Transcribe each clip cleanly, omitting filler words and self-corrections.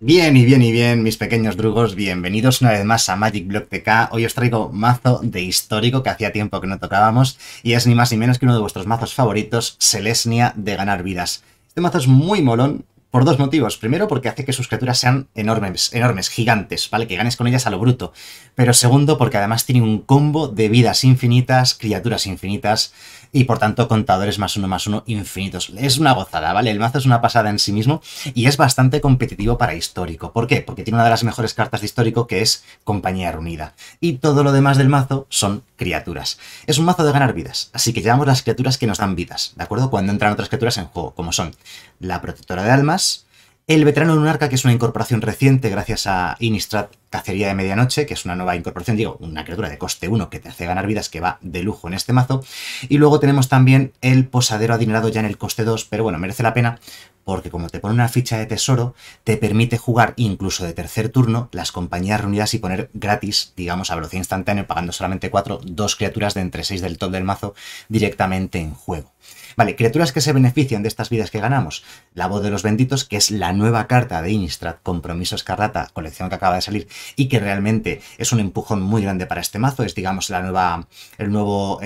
Bien y bien y bien, mis pequeños drugos, bienvenidos una vez más a MagicBlogTK. Hoy os traigo mazo de Histórico que hacía tiempo que no tocábamos y es ni más ni menos que uno de vuestros mazos favoritos, Selesnia de ganar vidas. Este mazo es muy molón por dos motivos. Primero, porque hace que sus criaturas sean enormes, gigantes, ¿vale? Que ganes con ellas a lo bruto. Pero segundo, porque además tiene un combo de vidas infinitas, criaturas infinitas y por tanto contadores +1/+1 infinitos. Es una gozada, ¿vale? El mazo es una pasada en sí mismo y es bastante competitivo para Histórico. ¿Por qué? Porque tiene una de las mejores cartas de Histórico, que es Compañía Reunida. Y todo lo demás del mazo son criaturas. Es un mazo de ganar vidas, así que llevamos las criaturas que nos dan vidas, ¿de acuerdo? Cuando entran otras criaturas en juego, como son la Protectora de Almas, el Veterano Lunarca, que es una incorporación reciente gracias a Innistrad Cacería de Medianoche, que es una nueva incorporación, digo, una criatura de coste 1 que te hace ganar vidas, que va de lujo en este mazo. Y luego tenemos también el Posadero Adinerado ya en el coste 2, pero bueno, merece la pena porque como te pone una ficha de tesoro, te permite jugar incluso de tercer turno las Compañías Reunidas y poner gratis, digamos, a velocidad instantánea, pagando solamente 4, dos criaturas de entre 6 del top del mazo directamente en juego. Vale, criaturas que se benefician de estas vidas que ganamos. La Voz de los Benditos, que es la nueva carta de Innistrad Compromiso Escarlata, colección que acaba de salir y que realmente es un empujón muy grande para este mazo. Es, digamos, el nuevo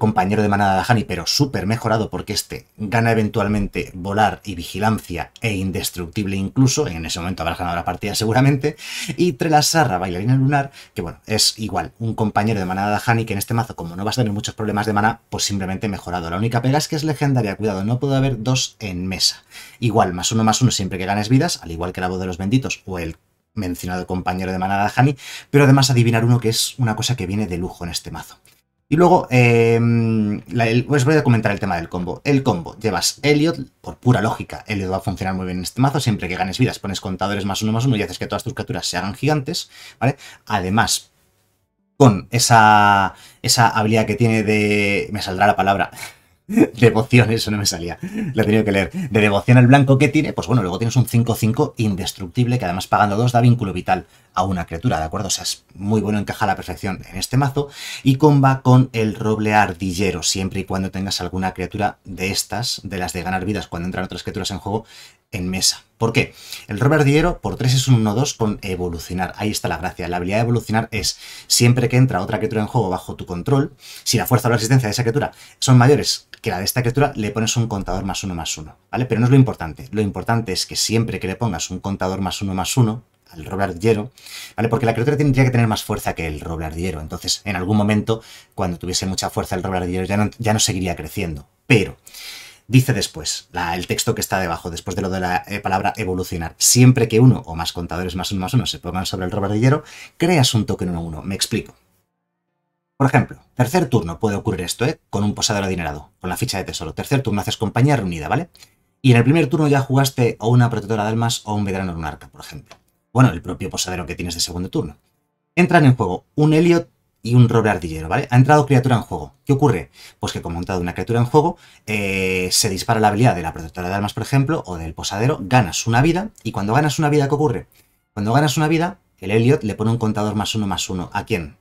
compañero de manada de Hani, pero súper mejorado, porque este gana eventualmente volar y vigilancia e indestructible incluso. En ese momento habrás ganado la partida seguramente. Y Trelasarra Bailarina Lunar, que bueno, es igual un compañero de manada de Hani, que en este mazo, como no vas a tener muchos problemas de mana, pues simplemente mejora. La única pega es que es legendaria, cuidado, no puede haber dos en mesa. Igual, +1/+1 siempre que ganes vidas, al igual que la Voz de los Benditos o el mencionado compañero de manada Hani, pero además adivinar uno, que es una cosa que viene de lujo en este mazo. Y luego, os voy a comentar el tema del combo. El combo, llevas Heliod, por pura lógica, Heliod va a funcionar muy bien en este mazo. Siempre que ganes vidas pones contadores +1/+1 y haces que todas tus criaturas se hagan gigantes, ¿vale? Además, con esa habilidad que tiene de... me saldrá la palabra... devoción, eso no me salía, la he tenido que leer, de devoción al blanco que tiene, pues bueno, luego tienes un 5/5 indestructible que además pagando 2 da vínculo vital a una criatura, ¿de acuerdo? O sea, es muy bueno, encaja a la perfección en este mazo y comba con el Roble Ardillero, siempre y cuando tengas alguna criatura de estas, de las de ganar vidas cuando entran otras criaturas en juego, en mesa. ¿Por qué? El Roble Ardillero por 3 es un 1/2 con evolucionar. Ahí está la gracia. La habilidad de evolucionar es siempre que entra otra criatura en juego bajo tu control, si la fuerza o la resistencia de esa criatura son mayores que la de esta criatura, le pones un contador +1/+1, ¿vale? Pero no es lo importante. Lo importante es que siempre que le pongas un contador +1/+1 al Roble Ardillero, ¿vale? Porque la criatura tendría que tener más fuerza que el Roble Ardillero. Entonces, en algún momento, cuando tuviese mucha fuerza el Roble Ardillero ya no seguiría creciendo. Pero... dice después, el texto que está debajo, después de lo de la palabra evolucionar, siempre que uno o más contadores +1/+1 se pongan sobre el Roble Ardillero, creas un token 1/1. Me explico. Por ejemplo, tercer turno puede ocurrir esto, con un Posadero Adinerado, con la ficha de tesoro. Tercer turno haces Compañía Reunida, ¿vale? Y en el primer turno ya jugaste o una Protectora de Almas o un Veterano Lunarca, por ejemplo. Bueno, el propio Posadero que tienes de segundo turno. Entran en juego un Heliod y un Roble Ardillero, ¿vale? Ha entrado criatura en juego. ¿Qué ocurre? Pues que como ha entrado una criatura en juego, se dispara la habilidad de la Protectora de Almas, por ejemplo, o del Posadero, ganas una vida, y cuando ganas una vida, ¿qué ocurre? Cuando ganas una vida, el Heliod le pone un contador +1/+1. ¿A quién?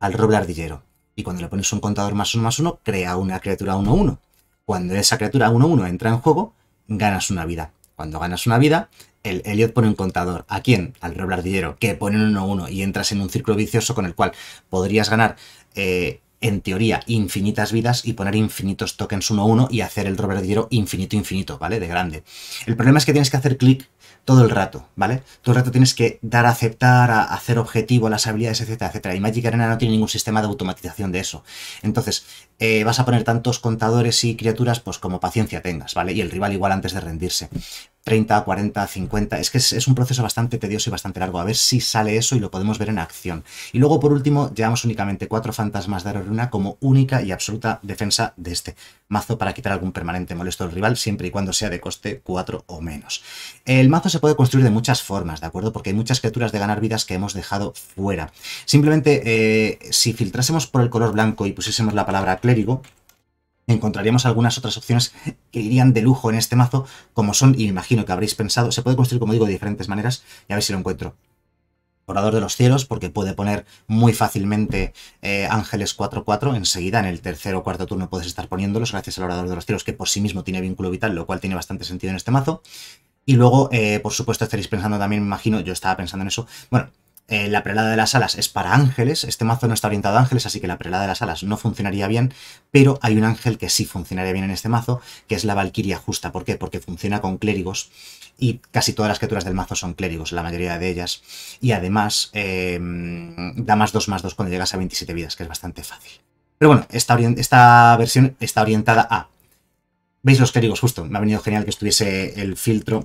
Al Roble Ardillero. Y cuando le pones un contador +1/+1, crea una criatura 1/1. Cuando esa criatura 1/1 entra en juego, ganas una vida. Cuando ganas una vida, el Heliod pone un contador. ¿A quién? Al Roble Ardillero, que pone un 1/1 y entras en un círculo vicioso con el cual podrías ganar, en teoría, infinitas vidas y poner infinitos tokens 1/1 y hacer el Roble Ardillero infinito, ¿vale? De grande. El problema es que tienes que hacer clic todo el rato, ¿vale? Todo el rato tienes que dar a aceptar, a hacer objetivo, a las habilidades, etcétera, etcétera. Y Magic Arena no tiene ningún sistema de automatización de eso. Entonces, vas a poner tantos contadores y criaturas pues como paciencia tengas, ¿vale? Y el rival igual antes de rendirse. 30, 40, 50... Es que es un proceso bastante tedioso y bastante largo. A ver si sale eso y lo podemos ver en acción. Y luego, por último, llevamos únicamente 4 Fantasmas de Aerorruina como única y absoluta defensa de este mazo para quitar algún permanente molesto al rival, siempre y cuando sea de coste 4 o menos. El mazo se puede construir de muchas formas, ¿de acuerdo? Porque hay muchas criaturas de ganar vidas que hemos dejado fuera. Simplemente, si filtrásemos por el color blanco y pusiésemos la palabra clérigo, encontraríamos algunas otras opciones que irían de lujo en este mazo, como son, y me imagino que habréis pensado, se puede construir, como digo, de diferentes maneras, y a ver si lo encuentro. Orador de los Cielos, porque puede poner muy fácilmente ángeles 4/4 enseguida, en el tercer o cuarto turno puedes estar poniéndolos, gracias al Orador de los Cielos, que por sí mismo tiene vínculo vital, lo cual tiene bastante sentido en este mazo. Y luego, por supuesto, estaréis pensando también, me imagino, yo estaba pensando en eso, bueno, la prelada de las alas es para ángeles, este mazo no está orientado a ángeles, así que la prelada de las alas no funcionaría bien, pero hay un ángel que sí funcionaría bien en este mazo, que es la Valquiria Justa. ¿Por qué? Porque funciona con clérigos, y casi todas las criaturas del mazo son clérigos, la mayoría de ellas, y además da +2/+2 cuando llegas a 27 vidas, que es bastante fácil. Pero bueno, esta versión está orientada a... ¿Veis los clérigos? Justo, me ha venido genial que estuviese el filtro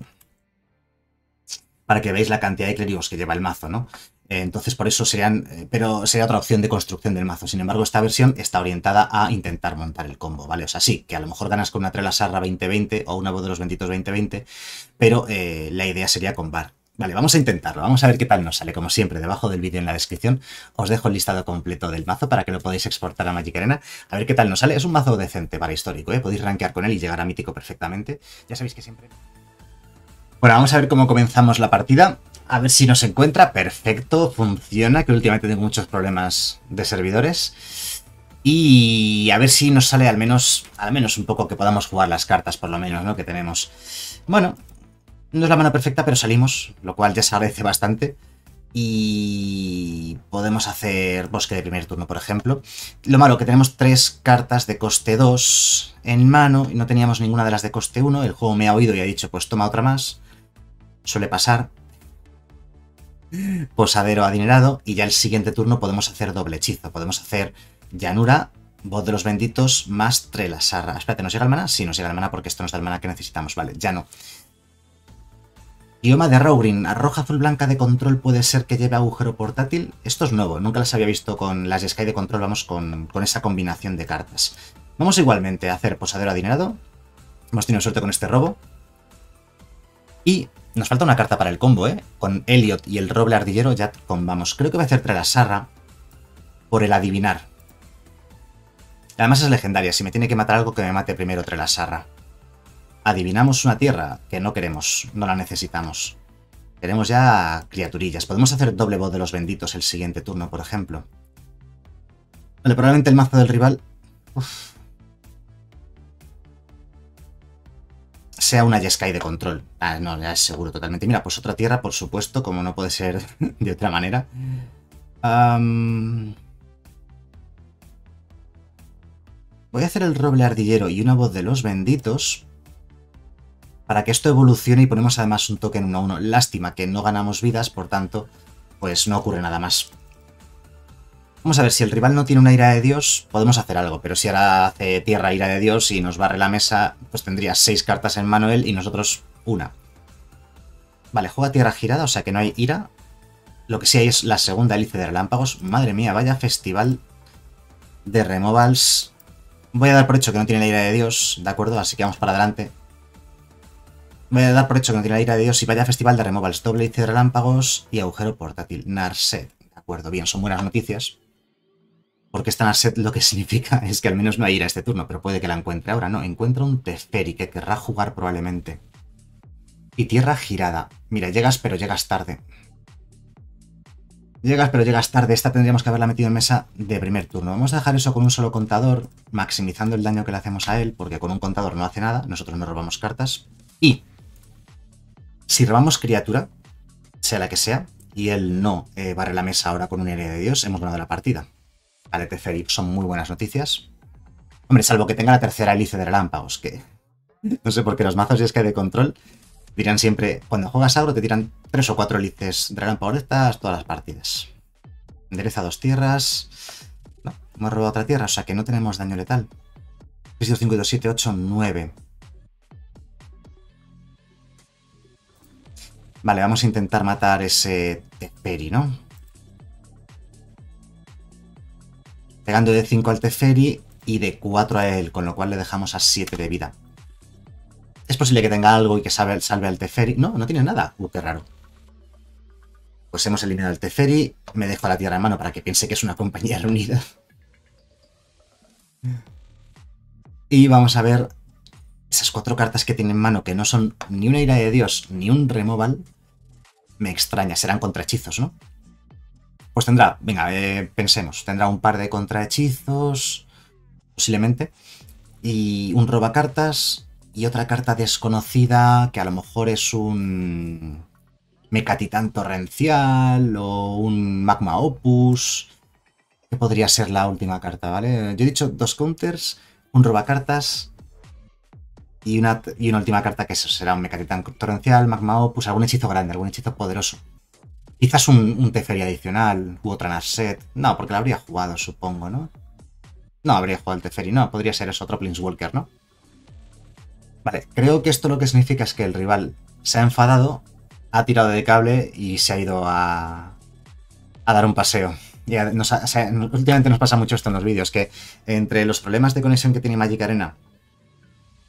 para que veáis la cantidad de clérigos que lleva el mazo, ¿no? Entonces por eso pero sería otra opción de construcción del mazo. Sin embargo, esta versión está orientada a intentar montar el combo, ¿vale? O sea, sí, que a lo mejor ganas con una Trelasarra 2020 o una Voz de los Benditos 2020, pero la idea sería con VAR. Vale, vamos a intentarlo, vamos a ver qué tal nos sale. Como siempre, debajo del vídeo en la descripción os dejo el listado completo del mazo para que lo podáis exportar a Magic Arena. A ver qué tal nos sale. Es un mazo decente para histórico, ¿eh? Podéis rankear con él y llegar a mítico perfectamente. Ya sabéis que siempre... Bueno, vamos a ver cómo comenzamos la partida. A ver si nos encuentra. Perfecto, funciona, que últimamente tengo muchos problemas de servidores. Y a ver si nos sale al menos un poco que podamos jugar las cartas, por lo menos, ¿no? Que tenemos. Bueno... No es la mano perfecta, pero salimos, lo cual ya se agradece bastante. Y podemos hacer bosque de primer turno, por ejemplo. Lo malo que tenemos 3 cartas de coste 2 en mano y no teníamos ninguna de las de coste 1. El juego me ha oído y ha dicho, pues toma otra más. Suele pasar. Posadero Adinerado. Y ya el siguiente turno podemos hacer doble hechizo. Podemos hacer llanura, Voz de los Benditos, más Trelasarra. Espérate, ¿nos llega el maná? Sí, nos llega el maná porque esto no es el maná que necesitamos. Vale, ya no. Guioma de Rowrin, roja, azul, blanca de control, puede ser que lleve agujero portátil. Esto es nuevo, nunca las había visto con las de Sky de control, vamos con esa combinación de cartas. Vamos igualmente a hacer Posadero Adinerado. Hemos tenido suerte con este robo. Y nos falta una carta para el combo, ¿eh? Con Heliod y el Roble Ardillero ya combamos. Creo que voy a hacer Trelasarra por el adivinar. Además es legendaria, si me tiene que matar algo que me mate primero Trelasarra. Adivinamos una tierra que no queremos, no la necesitamos. Queremos ya criaturillas. Podemos hacer doble Voz de los Benditos el siguiente turno, por ejemplo. Vale, probablemente el mazo del rival sea una Jeskai de control. Ah, no, ya es seguro totalmente. Mira, pues otra tierra, por supuesto, como no puede ser de otra manera. Voy a hacer el Roble Ardillero y una Voz de los Benditos... Para que esto evolucione y ponemos además un token 1/1. Lástima que no ganamos vidas, por tanto, pues no ocurre nada más. Vamos a ver, si el rival no tiene una Ira de Dios, podemos hacer algo. Pero si ahora hace tierra Ira de Dios y nos barre la mesa, pues tendría 6 cartas en mano él y nosotros una. Vale, juega tierra girada, o sea que no hay ira. Lo que sí hay es la segunda Hélice de Relámpagos. Madre mía, vaya festival de removals. Voy a dar por hecho que no tiene la Ira de Dios, ¿de acuerdo? Así que vamos para adelante. Voy a dar por hecho que no tiene la Ira de Dios y vaya festival de removals, doble Hélice de Relámpagos y agujero portátil, Narset, de acuerdo, bien, son buenas noticias. Porque esta Narset lo que significa es que al menos no hay ira este turno, pero puede que la encuentre ahora, ¿no? Encuentra un Teferi que querrá jugar probablemente. Y tierra girada. Mira, llegas pero llegas tarde. Llegas pero llegas tarde, esta tendríamos que haberla metido en mesa de primer turno. Vamos a dejar eso con un solo contador, maximizando el daño que le hacemos a él, porque con un contador no hace nada, nosotros no robamos cartas. Y... si robamos criatura, sea la que sea, y él no barre la mesa ahora con un Ira de Dios, hemos ganado la partida. Vale, Teferi, son muy buenas noticias. Hombre, salvo que tenga la tercera Hélice de Relámpagos, que no sé por qué los mazos y es que de control dirán siempre, cuando juegas agro te tiran 3 o 4 hélices de relámpagos estas todas las partidas. Endereza 2 tierras. No, hemos robado otra tierra, o sea que no tenemos daño letal. 6, 2, 5, 2, 7, 8, 9... Vale, vamos a intentar matar ese Teferi, ¿no? Pegando de 5 al Teferi y de 4 a él, con lo cual le dejamos a 7 de vida. Es posible que tenga algo y que salve al Teferi. No, no tiene nada. Qué raro. Pues hemos eliminado al Teferi. Me dejo a la tierra en mano para que piense que es una compañía reunida. Y vamos a ver... esas 4 cartas que tiene en mano, que no son ni una Ira de Dios, ni un removal, me extraña, serán contrahechizos, ¿no? Pues tendrá, venga, pensemos, tendrá un par de contrahechizos, posiblemente, y un robacartas, y otra carta desconocida que a lo mejor es un Mecatitán Torrencial o un Magma Opus, que podría ser la última carta, ¿vale? Yo he dicho dos counters, un robacartas y una última carta que eso será un Mecatitán Torrencial, Magma Opus, algún hechizo grande, algún hechizo poderoso. Quizás un Teferi adicional u otra Narset. No, porque la habría jugado, supongo, ¿no? No, habría jugado el Teferi, no, podría ser eso, otro Planeswalker, ¿no? Vale, creo que esto lo que significa es que el rival se ha enfadado, ha tirado de cable y se ha ido a dar un paseo. Últimamente nos pasa mucho esto en los vídeos, que entre los problemas de conexión que tiene Magic Arena,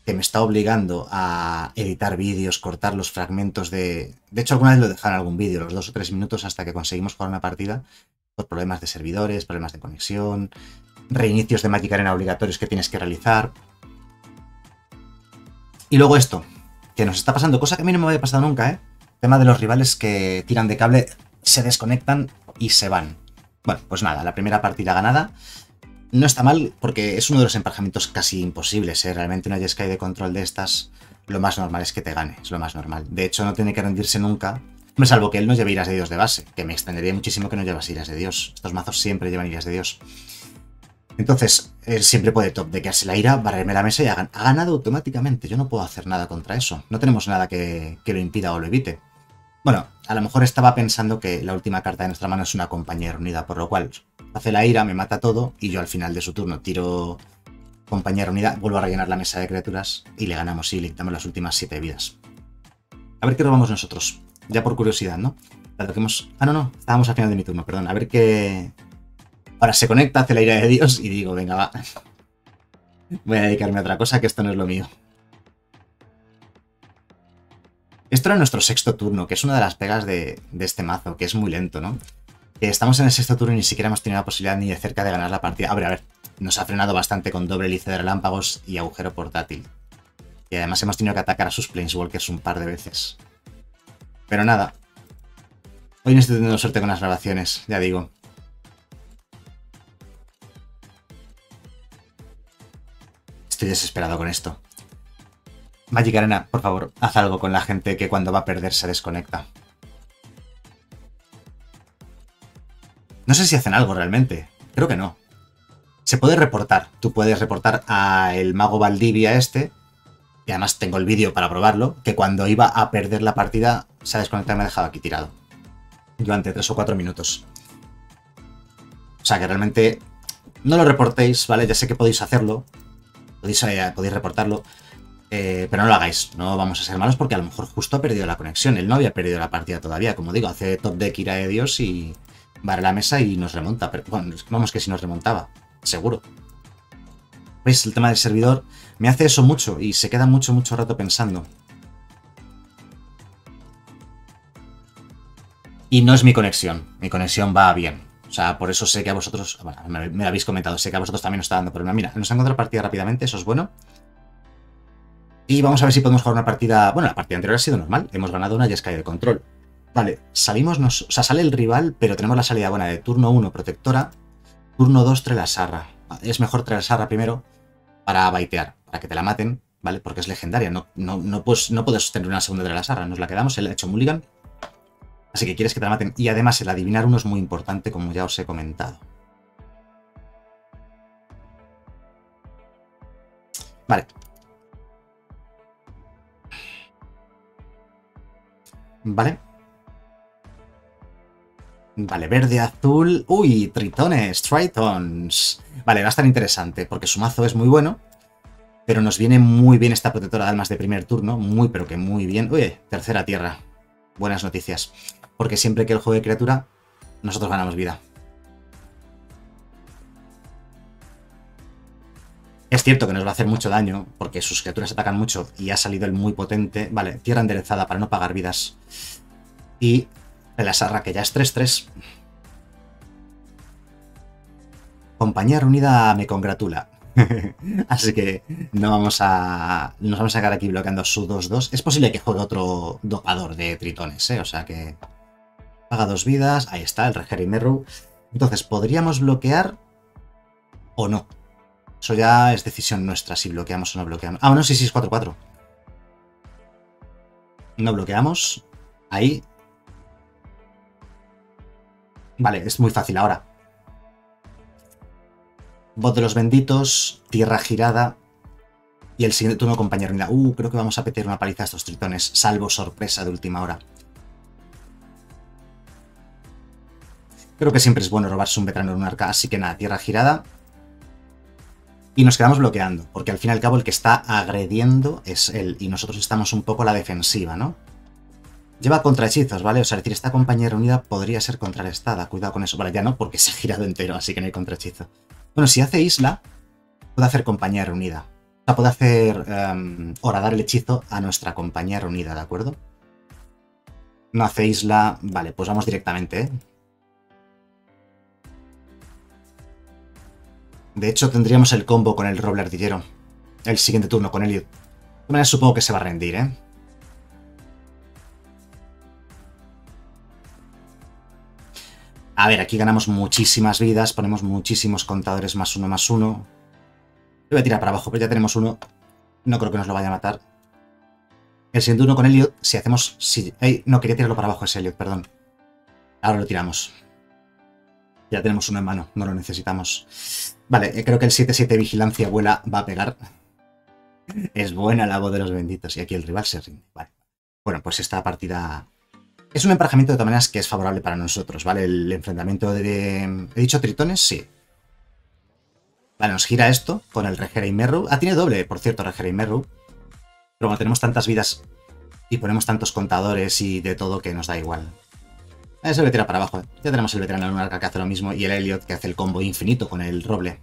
que me está obligando a editar vídeos, cortar los fragmentos de... De hecho, alguna vez lo dejan en algún vídeo, los 2 o 3 minutos hasta que conseguimos jugar una partida, por problemas de servidores, problemas de conexión, reinicios de Magic Arena obligatorios que tienes que realizar. Y luego esto, que nos está pasando, cosa que a mí no me había pasado nunca, ¿eh? El tema de los rivales que tiran de cable, se desconectan y se van. Bueno, pues nada, la primera partida ganada. No está mal, porque es uno de los emparejamientos casi imposibles, ¿eh? Realmente una Jeskai de control de estas, lo más normal es que te gane, es lo más normal. De hecho, no tiene que rendirse nunca, salvo que él no lleve iras de Dios de base, que me extendería muchísimo que no llevas iras de Dios. Estos mazos siempre llevan iras de Dios. Entonces, él siempre puede top deckearse la ira, barrerme la mesa y ha ganado automáticamente. Yo no puedo hacer nada contra eso. No tenemos nada que lo impida o lo evite. Bueno, a lo mejor estaba pensando que la última carta de nuestra mano es una Compañía Reunida, por lo cual hace la ira, me mata todo y yo al final de su turno tiro Compañía Reunida, vuelvo a rellenar la mesa de criaturas y le ganamos y le quitamos las últimas 7 vidas. A ver qué robamos nosotros, ya por curiosidad, ¿no? Dado que hemos... Ah, no, estábamos al final de mi turno, perdón. A ver qué... Ahora se conecta, hace la ira de Dios y digo, venga, va. Voy a dedicarme a otra cosa, que esto no es lo mío. Esto era nuestro 6.º turno, que es una de las pegas de este mazo, que es muy lento, ¿no? Que estamos en el 6.º turno y ni siquiera hemos tenido la posibilidad ni de cerca de ganar la partida. A ver, nos ha frenado bastante con doble Hélice de Relámpagos y Agujero Portátil. Y además hemos tenido que atacar a sus Planeswalkers un par de veces. Pero nada. Hoy no estoy teniendo suerte con las grabaciones, ya digo. Estoy desesperado con esto. Magic Arena, por favor, haz algo con la gente que cuando va a perder se desconecta. No sé si hacen algo realmente. Creo que no. Se puede reportar. Tú puedes reportar al mago Valdivia este. Y además tengo el vídeo para probarlo. Que cuando iba a perder la partida se ha desconectado y me ha dejado aquí tirado. Durante 3 o 4 minutos. O sea que realmente no lo reportéis, ¿vale? Ya sé que podéis hacerlo. Podéis reportarlo, pero no lo hagáis, no vamos a ser malos porque a lo mejor justo ha perdido la conexión, él no había perdido la partida todavía, como digo, hace top deck ira de Dios y barre la mesa y nos remonta, pero, bueno, vamos que si nos remontaba, seguro. ¿Veis? El tema del servidor me hace eso mucho y se queda mucho rato pensando. Y no es mi conexión va bien. O sea, por eso sé que a vosotros... Bueno, me lo habéis comentado, sé que a vosotros también os está dando problema. Mira, nos han encontrado partida rápidamente, eso es bueno. Y vamos a ver si podemos jugar una partida... Bueno, la partida anterior ha sido normal. Hemos ganado una Jeskai de control. Vale, salimos... O sea, sale el rival, pero tenemos la salida buena de turno 1, Protectora. Turno 2, Trelasarra. Es mejor Trelasarra primero para baitear, para que te la maten, ¿vale? Porque es legendaria. No puedes tener una segunda Trelasarra. Nos la quedamos, él ha hecho mulligan. Así que quieres que te la maten. Y además el adivinar uno es muy importante, como ya os he comentado. Vale. Vale, verde, azul... ¡Uy! Tritones, Tritons. Vale, va a estar interesante, porque su mazo es muy bueno, pero nos viene muy bien esta Protectora de Almas de primer turno. Muy, pero que muy bien. ¡Uy! Tercera tierra. Buenas noticias, porque siempre que él juegue criatura, nosotros ganamos vida. Es cierto que nos va a hacer mucho daño, porque sus criaturas atacan mucho y ha salido el muy potente. Vale, tierra enderezada para no pagar vidas. Y Trelasarra, que ya es 3-3. Compañía Reunida me congratula. Así que no vamos a... Nos vamos a quedar aquí bloqueando su 2-2. Es posible que juegue otro dopador de tritones, ¿eh? O sea que... Paga 2 vidas. Ahí está, el Rhegar y Meru. Entonces, ¿podríamos bloquear o no? Eso ya es decisión nuestra, si bloqueamos o no bloqueamos. Ah, bueno, sí, es 4-4. No bloqueamos. Ahí. Vale, es muy fácil ahora. Voz de los Benditos, Tierra Girada y el siguiente turno Compañía Reunida. Creo que vamos a pedir una paliza a estos tritones, salvo sorpresa de última hora. Creo que siempre es bueno robarse un veterano lunarca, así que nada, Tierra Girada. Y nos quedamos bloqueando, porque al fin y al cabo el que está agrediendo es él, y nosotros estamos un poco a la defensiva, ¿no? Lleva contrahechizos, ¿vale? O sea, decir, esta Compañía Reunida podría ser contrarrestada. Cuidado con eso. Vale, ya no, porque se ha girado entero, así que no hay contrahechizo. Bueno, si hace isla, puede hacer Compañía Reunida. O sea, puede hacer horadar el hechizo a nuestra Compañía Reunida, ¿de acuerdo? No hace isla. Vale, pues vamos directamente, ¿eh? De hecho, tendríamos el combo con el Roble Ardillero. El siguiente turno con Heliod. De todas maneras, supongo que se va a rendir, ¿eh? A ver, aquí ganamos muchísimas vidas, ponemos muchísimos contadores +1/+1. Lo voy a tirar para abajo, pero ya tenemos uno. No creo que nos lo vaya a matar. El siguiente turno con Heliod, si hacemos... no, quería tirarlo para abajo ese Heliod, perdón. Ahora lo tiramos. Ya tenemos uno en mano, no lo necesitamos. Vale, creo que el 7-7 Vigilancia Abuela va a pegar. Es buena la Voz de los Benditos y aquí el rival se rinde. Vale. Bueno, pues esta partida... Es un emparejamiento de todas maneras que es favorable para nosotros, ¿vale? El enfrentamiento de... ¿He dicho tritones? Sí. Vale, nos gira esto con el Rhegar y Meru. Ah, tiene doble, por cierto, Rhegar y Meru. Pero bueno, tenemos tantas vidas y ponemos tantos contadores y de todo que nos da igual. Se le tira para abajo. Ya tenemos el veterano lunarca que hace lo mismo y el Heliod que hace el combo infinito con el roble.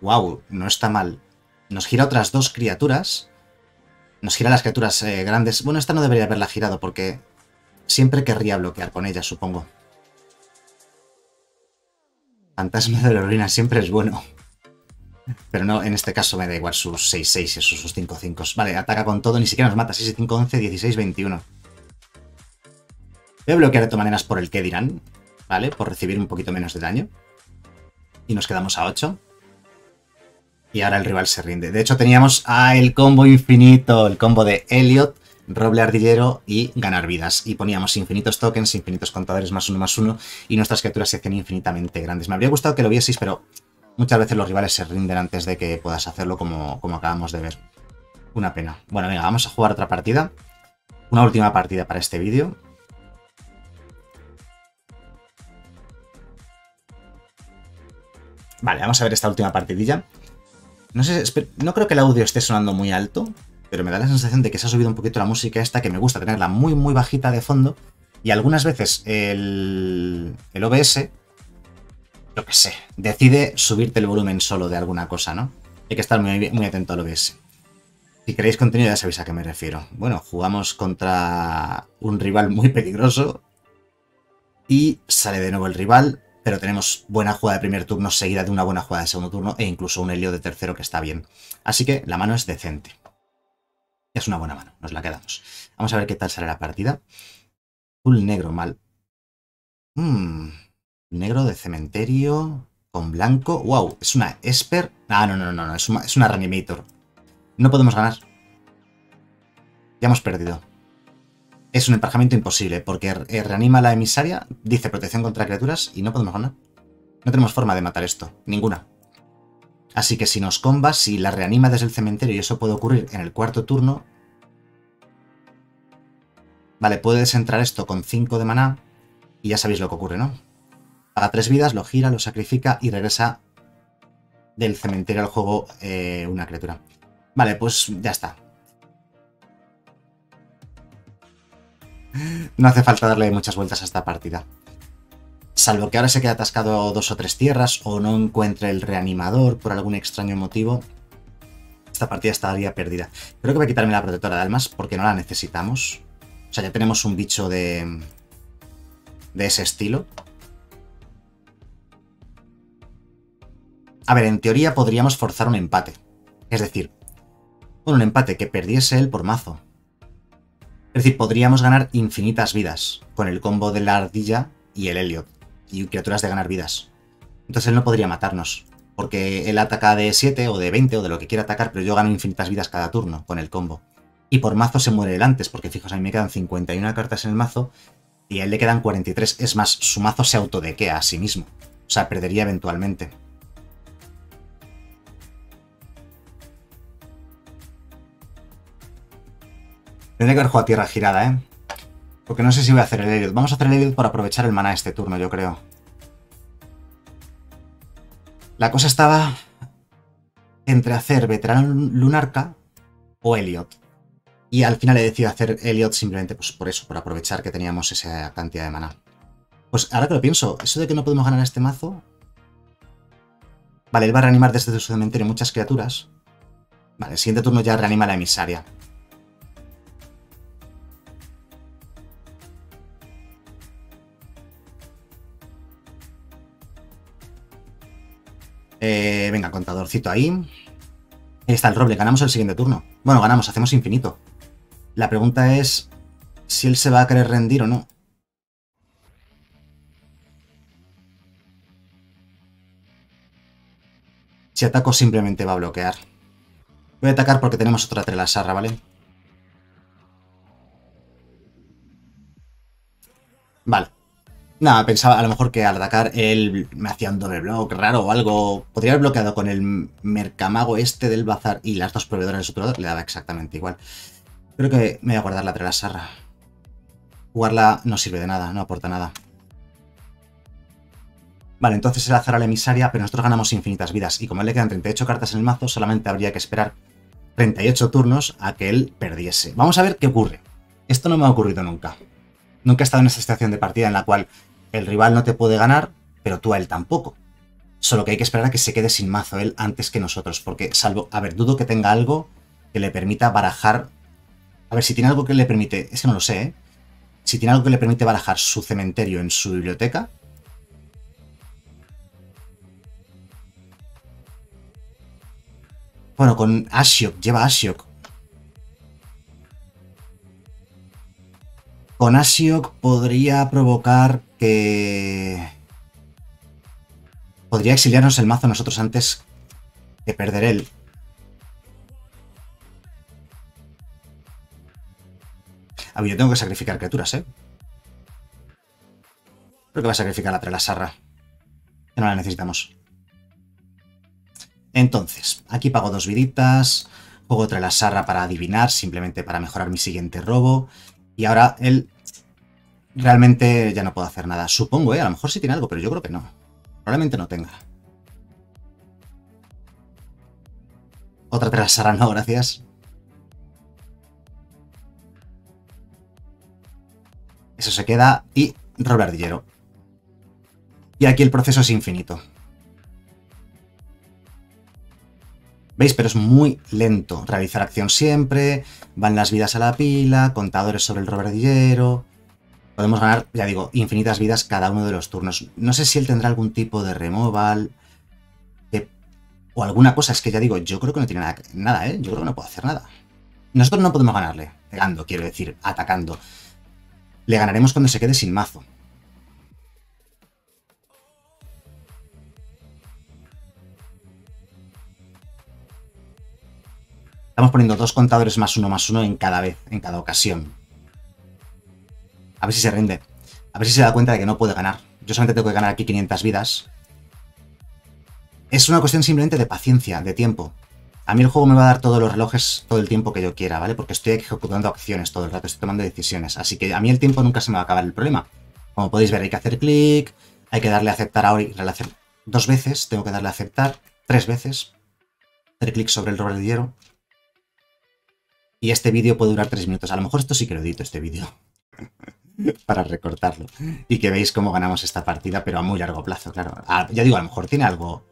Wow, no está mal. Nos gira otras dos criaturas. Nos gira las criaturas grandes. Bueno, esta no debería haberla girado porque siempre querría bloquear con ella, supongo. Fantasmas de Aerorruina siempre es bueno. Pero no, en este caso me da igual sus 6-6 y sus 5-5. Vale, ataca con todo, ni siquiera nos mata. 6-5-11, 16-21. Voy a bloquear de todas maneras por el que dirán, ¿vale? Por recibir un poquito menos de daño. Y nos quedamos a 8. Y ahora el rival se rinde. De hecho teníamos el combo infinito, el combo de Heliod, Roble Ardillero y ganar vidas. Y poníamos infinitos tokens, infinitos contadores +1/+1 y nuestras criaturas se hacían infinitamente grandes. Me habría gustado que lo vieseis, pero muchas veces los rivales se rinden antes de que puedas hacerlo como acabamos de ver. Una pena. Bueno, venga, vamos a jugar otra partida. Una última partida para este vídeo. Vale, vamos a ver esta última partidilla. No sé, no creo que el audio esté sonando muy alto, pero me da la sensación de que se ha subido un poquito la música esta, que me gusta tenerla muy, muy bajita de fondo. Y algunas veces el OBS, yo qué sé, decide subirte el volumen solo de alguna cosa, ¿no? Hay que estar muy, muy atento al OBS. Si queréis contenido ya sabéis a qué me refiero. Bueno, jugamos contra un rival muy peligroso y sale de nuevo el rival. Pero tenemos buena jugada de primer turno seguida de una buena jugada de segundo turno e incluso un Heliod de tercero que está bien. Así que la mano es decente. Es una buena mano, nos la quedamos. Vamos a ver qué tal sale la partida. Full negro, mal. Negro de cementerio con blanco. ¡Wow! Es una Esper. Ah, no. Es una Reanimator. No podemos ganar. Ya hemos perdido. Es un emparejamiento imposible, porque reanima a la emisaria, dice protección contra criaturas y no podemos ganar. No tenemos forma de matar esto, ninguna. Así que si nos comba, si la reanima desde el cementerio, y eso puede ocurrir en el cuarto turno... Vale, puedes entrar esto con 5 de maná y ya sabéis lo que ocurre, ¿no? Paga 3 vidas, lo gira, lo sacrifica y regresa del cementerio al juego una criatura. Vale, pues ya está. No hace falta darle muchas vueltas a esta partida. Salvo que ahora se quede atascado 2 o 3 tierras o no encuentre el reanimador por algún extraño motivo, esta partida estaría perdida. Creo que voy a quitarme la protectora de almas porque no la necesitamos. O sea, ya tenemos un bicho de ese estilo. A ver, en teoría podríamos forzar un empate. Es decir, un empate que perdiese él por mazo. Es decir, podríamos ganar infinitas vidas con el combo de la ardilla y el Heliod. Y criaturas de ganar vidas. Entonces él no podría matarnos. porque él ataca de 7 o de 20 o de lo que quiera atacar, pero yo gano infinitas vidas cada turno con el combo. Y por mazo se muere él antes, porque fijaos, a mí me quedan 51 cartas en el mazo y a él le quedan 43. Es más, su mazo se autodequea a sí mismo. O sea, perdería eventualmente. Tendría que haber jugado a tierra girada, ¿eh? Porque no sé si voy a hacer el Heliod. Vamos a hacer el Heliod por aprovechar el maná este turno, yo creo. La cosa estaba entre hacer Veterano Lunarca o Heliod. Y al final he decidido hacer Heliod simplemente pues por eso, por aprovechar que teníamos esa cantidad de maná. Pues ahora que lo pienso, eso de que no podemos ganar este mazo... Vale, él va a reanimar desde su cementerio muchas criaturas. Vale, el siguiente turno ya reanima a la emisaria. Venga, contadorcito ahí. Ahí está el roble, ganamos el siguiente turno. Bueno, ganamos, hacemos infinito. La pregunta es si él se va a querer rendir o no. Si ataco simplemente va a bloquear. Voy a atacar porque tenemos otra Trelasarra, ¿vale? Vale. Nada, pensaba a lo mejor que al atacar él me hacía un doble block raro o algo. Podría haber bloqueado con el mercamago este del bazar y las dos proveedoras de su proveedor. Le daba exactamente igual. Creo que me voy a guardar la Trelasarra. Jugarla no sirve de nada, no aporta nada. Vale, entonces él azará a la emisaria, pero nosotros ganamos infinitas vidas. Y como a él le quedan 38 cartas en el mazo, solamente habría que esperar 38 turnos a que él perdiese. Vamos a ver qué ocurre. Esto no me ha ocurrido nunca. Nunca he estado en esta situación de partida en la cual el rival no te puede ganar, pero tú a él tampoco. Solo que hay que esperar a que se quede sin mazo él antes que nosotros, porque salvo... A ver, dudo que tenga algo que le permita barajar... A ver, si tiene algo que le permite... Es que no lo sé, ¿eh? Si tiene algo que le permite barajar su cementerio en su biblioteca... Bueno, con Ashiok, lleva Ashiok. Con Ashiok podría provocar que... Podría exiliarnos el mazo nosotros antes de perder él. A ver, yo tengo que sacrificar criaturas, ¿eh? Creo que va a sacrificar la Trelasarra. Que no la necesitamos. Entonces, aquí pago dos viditas, juego Trelasarra para adivinar, simplemente para mejorar mi siguiente robo. Y ahora él realmente ya no puedo hacer nada. Supongo, a lo mejor sí tiene algo, pero yo creo que no. Probablemente no tenga. Otra Trelasarra no, gracias. Eso se queda y Roble Ardillero. Y aquí el proceso es infinito. ¿Veis? Pero es muy lento. Realizar acción siempre, van las vidas a la pila, contadores sobre el Roble Ardillero... Podemos ganar, ya digo, infinitas vidas cada uno de los turnos. No sé si él tendrá algún tipo de removal o alguna cosa. Es que ya digo, yo creo que no tiene nada, ¿eh? Yo creo que no puedo hacer nada. Nosotros no podemos ganarle, pegando, quiero decir, atacando. Le ganaremos cuando se quede sin mazo. Estamos poniendo dos contadores más uno en cada vez, en cada ocasión. A ver si se rinde. A ver si se da cuenta de que no puede ganar. Yo solamente tengo que ganar aquí 500 vidas. Es una cuestión simplemente de paciencia, de tiempo. A mí el juego me va a dar todos los relojes todo el tiempo que yo quiera, ¿vale? Porque estoy ejecutando acciones todo el rato, estoy tomando decisiones. Así que a mí el tiempo nunca se me va a acabar el problema. Como podéis ver, hay que hacer clic, hay que darle a aceptar ahora y relacer dos veces. Tengo que darle a aceptar tres veces. Hacer clic sobre el Roble Ardillero. Y este vídeo puede durar 3 minutos. A lo mejor esto sí que lo edito, este vídeo. Para recortarlo. Y que veis cómo ganamos esta partida, pero a muy largo plazo, claro. Ya digo, a lo mejor tiene algo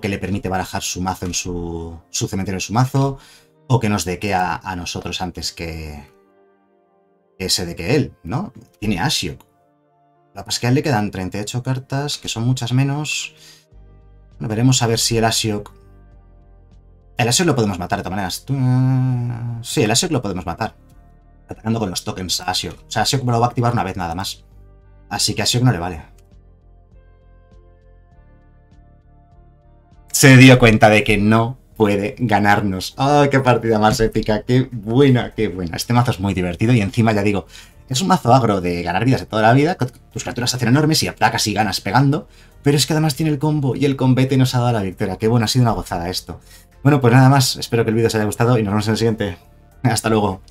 que le permite barajar su mazo en su cementerio en su mazo. O que nos dequea a nosotros antes que se dequee él, ¿no? Tiene Ashiok. Lo que pasa es que a él le quedan 38 cartas, que son muchas menos. Bueno, veremos a ver si el Ashiok... El Ashiok lo podemos matar de todas maneras. Sí, el Ashiok lo podemos matar. Atacando con los tokens a Ashiok. O sea, Ashiok me lo va a activar una vez nada más. Así que a Ashiok no le vale. se dio cuenta de que no puede ganarnos. ¡Ah, qué partida más épica! ¡Qué buena, qué buena! Este mazo es muy divertido y encima, ya digo, es un mazo agro de ganar vidas de toda la vida. Tus criaturas se hacen enormes y atacas y ganas pegando. Pero es que además tiene el combo y el combate nos ha dado la victoria. ¡Qué bueno! Ha sido una gozada esto. Bueno, pues nada más. Espero que el vídeo os haya gustado y nos vemos en el siguiente. Hasta luego.